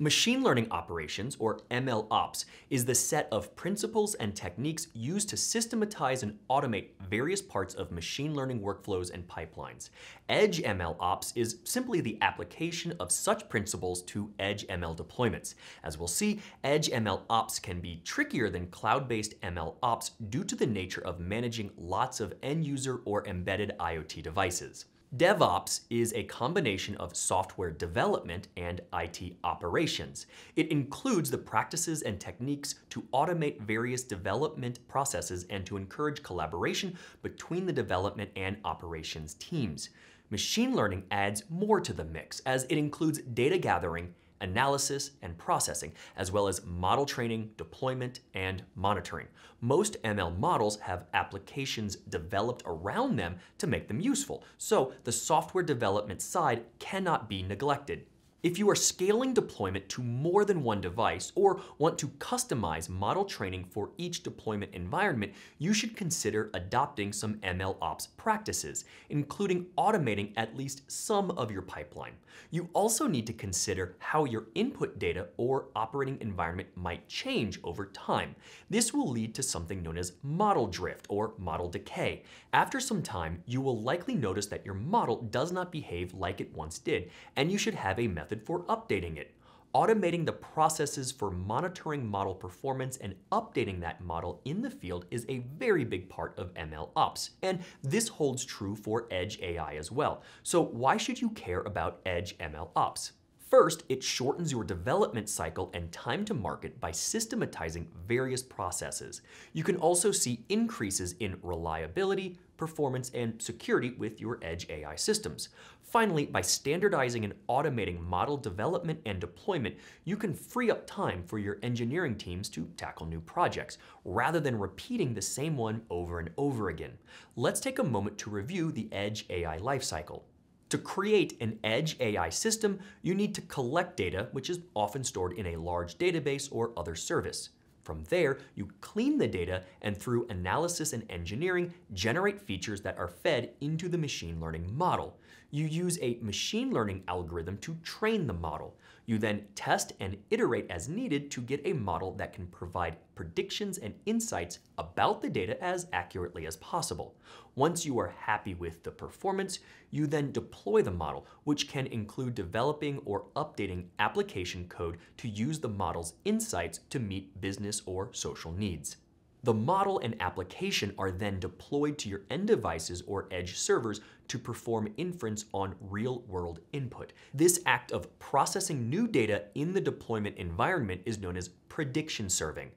Machine learning operations, or MLOps, is the set of principles and techniques used to systematize and automate various parts of machine learning workflows and pipelines. Edge MLOps is simply the application of such principles to Edge ML deployments. As we'll see, Edge MLOps can be trickier than cloud-based MLOps due to the nature of managing lots of end-user or embedded IoT devices. DevOps is a combination of software development and IT operations. It includes the practices and techniques to automate various development processes and to encourage collaboration between the development and operations teams. Machine learning adds more to the mix, as it includes data gathering, analysis, and processing, as well as model training, deployment, and monitoring. Most ML models have applications developed around them to make them useful, so the software development side cannot be neglected. If you are scaling deployment to more than one device or want to customize model training for each deployment environment, you should consider adopting some MLOps practices, including automating at least some of your pipeline. You also need to consider how your input data or operating environment might change over time. This will lead to something known as model drift or model decay. After some time, you will likely notice that your model does not behave like it once did, and you should have a method for updating it. Automating the processes for monitoring model performance and updating that model in the field is a very big part of MLOps, and this holds true for Edge AI as well. So why should you care about Edge MLOps? First, it shortens your development cycle and time to market by systematizing various processes. You can also see increases in reliability, performance, and security with your Edge AI systems. Finally, by standardizing and automating model development and deployment, you can free up time for your engineering teams to tackle new projects, rather than repeating the same one over and over again. Let's take a moment to review the Edge AI lifecycle. To create an Edge AI system, you need to collect data, which is often stored in a large database or other service. From there, you clean the data and through analysis and engineering, generate features that are fed into the machine learning model. You use a machine learning algorithm to train the model. You then test and iterate as needed to get a model that can provide predictions and insights about the data as accurately as possible. Once you are happy with the performance, you then deploy the model, which can include developing or updating application code to use the model's insights to meet business or social needs. The model and application are then deployed to your end devices or edge servers to perform inference on real-world input. This act of processing new data in the deployment environment is known as prediction serving.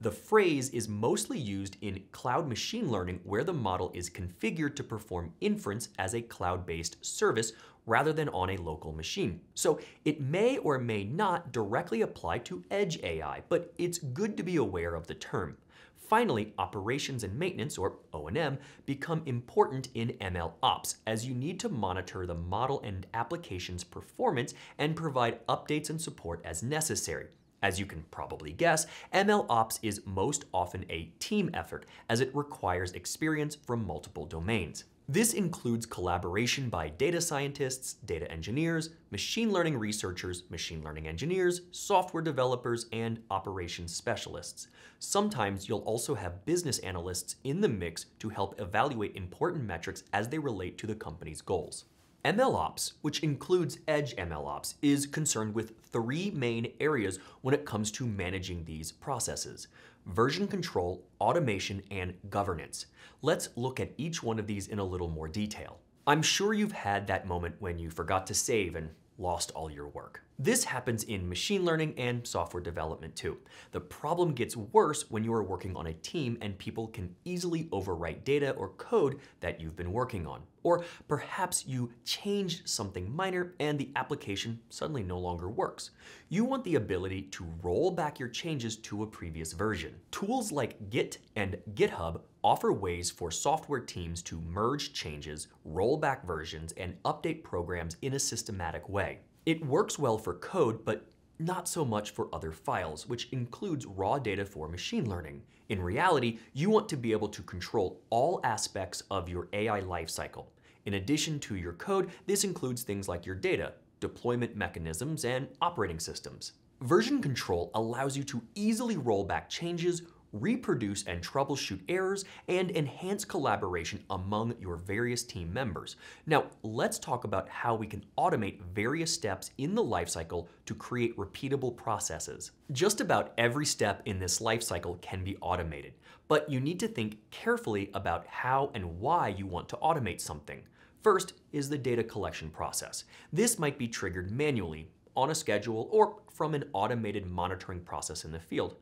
The phrase is mostly used in cloud machine learning where the model is configured to perform inference as a cloud-based service rather than on a local machine. So it may or may not directly apply to Edge AI, but it's good to be aware of the term. Finally, operations and maintenance, or O&M, become important in MLOps, as you need to monitor the model and application's performance and provide updates and support as necessary. As you can probably guess, MLOps is most often a team effort, as it requires experience from multiple domains. This includes collaboration by data scientists, data engineers, machine learning researchers, machine learning engineers, software developers, and operations specialists. Sometimes you'll also have business analysts in the mix to help evaluate important metrics as they relate to the company's goals. MLOps, which includes Edge MLOps, is concerned with three main areas when it comes to managing these processes: version control, automation, and governance. Let's look at each one of these in a little more detail. I'm sure you've had that moment when you forgot to save and lost all your work. This happens in machine learning and software development too. The problem gets worse when you are working on a team and people can easily overwrite data or code that you've been working on. Or perhaps you changed something minor and the application suddenly no longer works. You want the ability to roll back your changes to a previous version. Tools like Git and GitHub offer ways for software teams to merge changes, roll back versions, and update programs in a systematic way. It works well for code, but not so much for other files, which includes raw data for machine learning. In reality, you want to be able to control all aspects of your AI lifecycle. In addition to your code, this includes things like your data, deployment mechanisms, and operating systems. Version control allows you to easily roll back changes, reproduce and troubleshoot errors, and enhance collaboration among your various team members. Now, let's talk about how we can automate various steps in the lifecycle to create repeatable processes. Just about every step in this lifecycle can be automated, but you need to think carefully about how and why you want to automate something. First is the data collection process. This might be triggered manually, on a schedule, or from an automated monitoring process in the field.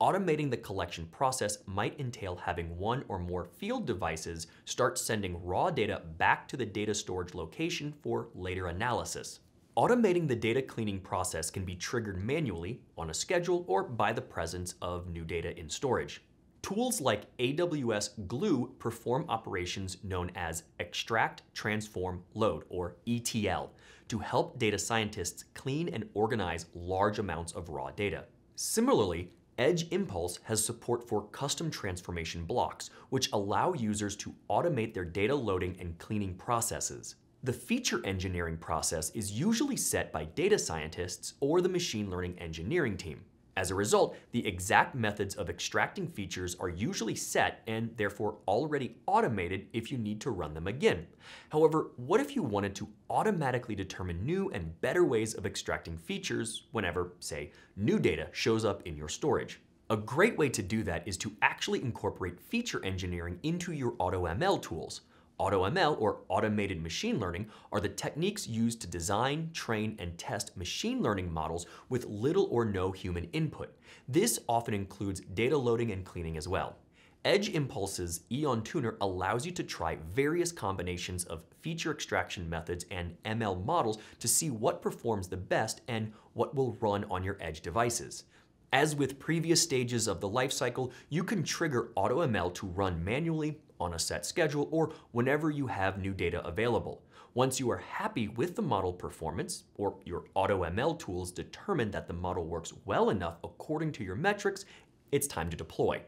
Automating the collection process might entail having one or more field devices start sending raw data back to the data storage location for later analysis. Automating the data cleaning process can be triggered manually, on a schedule, or by the presence of new data in storage. Tools like AWS Glue perform operations known as extract, transform, load, or ETL, to help data scientists clean and organize large amounts of raw data. Similarly, Edge Impulse has support for custom transformation blocks, which allow users to automate their data loading and cleaning processes. The feature engineering process is usually set by data scientists or the machine learning engineering team. As a result, the exact methods of extracting features are usually set and therefore already automated if you need to run them again. However, what if you wanted to automatically determine new and better ways of extracting features whenever, say, new data shows up in your storage? A great way to do that is to actually incorporate feature engineering into your AutoML tools. AutoML, or automated machine learning, are the techniques used to design, train, and test machine learning models with little or no human input. This often includes data loading and cleaning as well. Edge Impulse's Eon Tuner allows you to try various combinations of feature extraction methods and ML models to see what performs the best and what will run on your Edge devices. As with previous stages of the lifecycle, you can trigger AutoML to run manually, on a set schedule, or whenever you have new data available. Once you are happy with the model performance, or your AutoML tools determine that the model works well enough according to your metrics, it's time to deploy.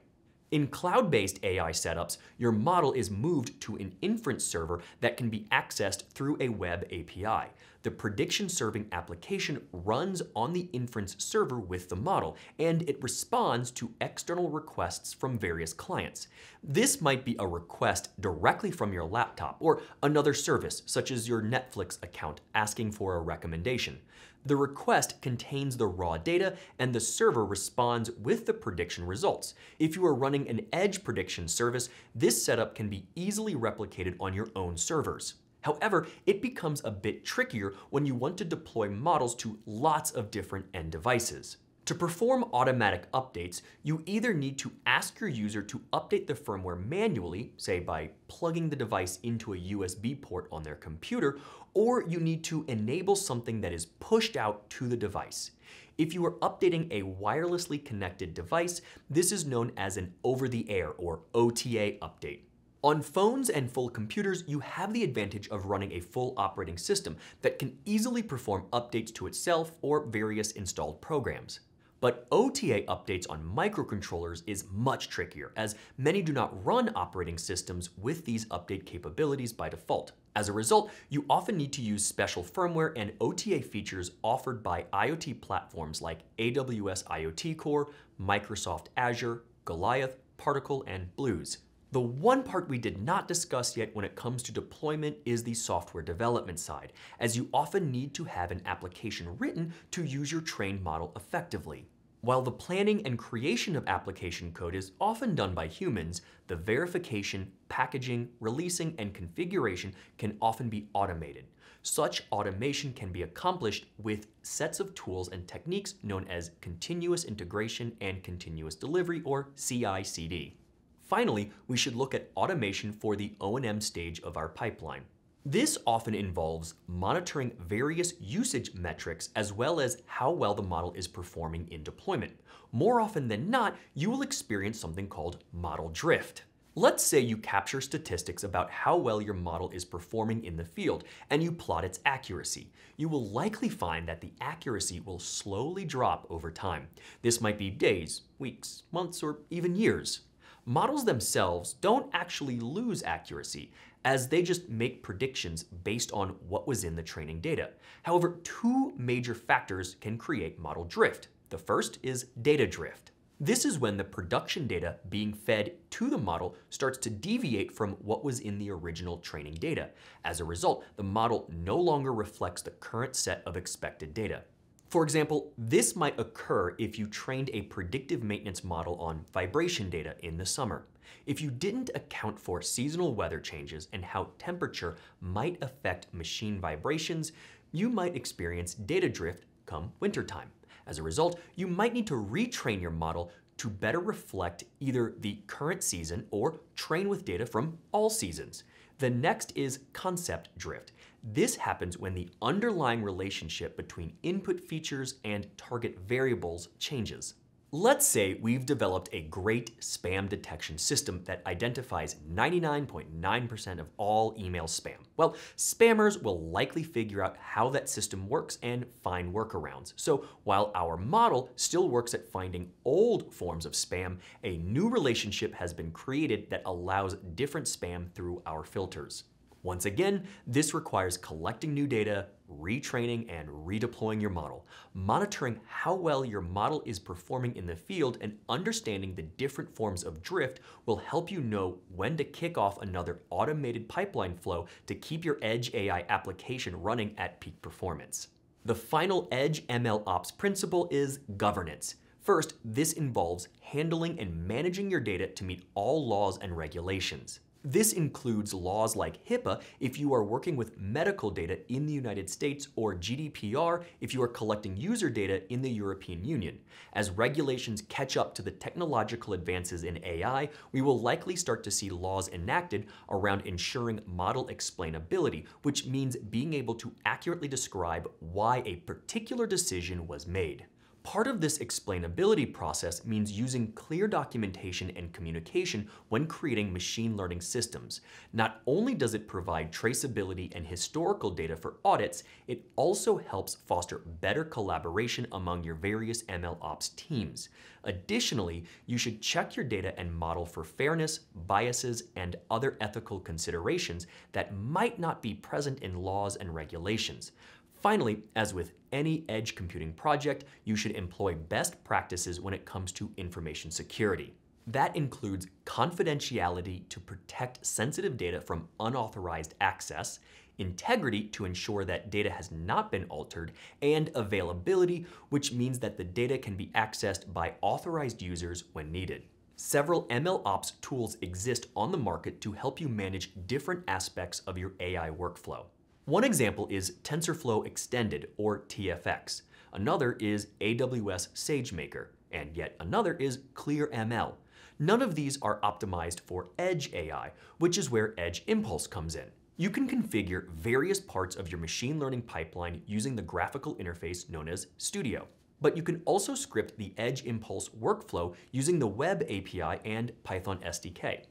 In cloud-based AI setups, your model is moved to an inference server that can be accessed through a web API. The prediction-serving application runs on the inference server with the model, and it responds to external requests from various clients. This might be a request directly from your laptop or another service, such as your Netflix account, asking for a recommendation. The request contains the raw data, and the server responds with the prediction results. If you are running an edge prediction service, this setup can be easily replicated on your own servers. However, it becomes a bit trickier when you want to deploy models to lots of different end devices. To perform automatic updates, you either need to ask your user to update the firmware manually, say by plugging the device into a USB port on their computer, or you need to enable something that is pushed out to the device. If you are updating a wirelessly connected device, this is known as an over-the-air or OTA update. On phones and full computers, you have the advantage of running a full operating system that can easily perform updates to itself or various installed programs. But OTA updates on microcontrollers is much trickier, as many do not run operating systems with these update capabilities by default. As a result, you often need to use special firmware and OTA features offered by IoT platforms like AWS IoT Core, Microsoft Azure, Goliath, Particle, and Blues. The one part we did not discuss yet when it comes to deployment is the software development side, as you often need to have an application written to use your trained model effectively. While the planning and creation of application code is often done by humans, the verification, packaging, releasing, and configuration can often be automated. Such automation can be accomplished with sets of tools and techniques known as continuous integration and continuous delivery, or CI/CD. Finally, we should look at automation for the O&M stage of our pipeline. This often involves monitoring various usage metrics as well as how well the model is performing in deployment. More often than not, you will experience something called model drift. Let's say you capture statistics about how well your model is performing in the field and you plot its accuracy. You will likely find that the accuracy will slowly drop over time. This might be days, weeks, months, or even years. Models themselves don't actually lose accuracy. as they just make predictions based on what was in the training data. However, two major factors can create model drift. The first is data drift. This is when the production data being fed to the model starts to deviate from what was in the original training data. As a result, the model no longer reflects the current set of expected data. For example, this might occur if you trained a predictive maintenance model on vibration data in the summer. If you didn't account for seasonal weather changes and how temperature might affect machine vibrations, you might experience data drift come wintertime. As a result, you might need to retrain your model to better reflect either the current season or train with data from all seasons. The next is concept drift. This happens when the underlying relationship between input features and target variables changes. Let's say we've developed a great spam detection system that identifies 99.9% of all email spam. Well, spammers will likely figure out how that system works and find workarounds. So while our model still works at finding old forms of spam, a new relationship has been created that allows different spam through our filters. Once again, this requires collecting new data, retraining, and redeploying your model, monitoring how well your model is performing in the field, and understanding the different forms of drift will help you know when to kick off another automated pipeline flow to keep your Edge AI application running at peak performance. The final Edge MLOps principle is governance. First, this involves handling and managing your data to meet all laws and regulations. This includes laws like HIPAA if you are working with medical data in the United States, or GDPR if you are collecting user data in the European Union. As regulations catch up to the technological advances in AI, we will likely start to see laws enacted around ensuring model explainability, which means being able to accurately describe why a particular decision was made. Part of this explainability process means using clear documentation and communication when creating machine learning systems. Not only does it provide traceability and historical data for audits, it also helps foster better collaboration among your various MLOps teams. Additionally, you should check your data and model for fairness, biases, and other ethical considerations that might not be present in laws and regulations. Finally, as with any edge computing project, you should employ best practices when it comes to information security. That includes confidentiality to protect sensitive data from unauthorized access, integrity to ensure that data has not been altered, and availability, which means that the data can be accessed by authorized users when needed. Several MLOps tools exist on the market to help you manage different aspects of your AI workflow. One example is TensorFlow Extended, or TFX. Another is AWS SageMaker, and yet another is ClearML. None of these are optimized for Edge AI, which is where Edge Impulse comes in. You can configure various parts of your machine learning pipeline using the graphical interface known as Studio. But you can also script the Edge Impulse workflow using the Web API and Python SDK.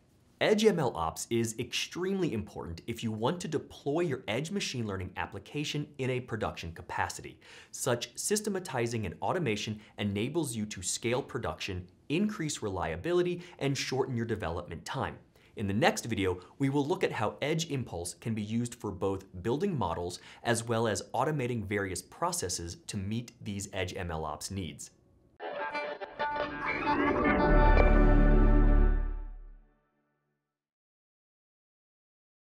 Edge MLOps is extremely important if you want to deploy your edge machine learning application in a production capacity. Such systematizing and automation enables you to scale production, increase reliability, and shorten your development time. In the next video, we will look at how Edge Impulse can be used for both building models as well as automating various processes to meet these Edge MLOps needs.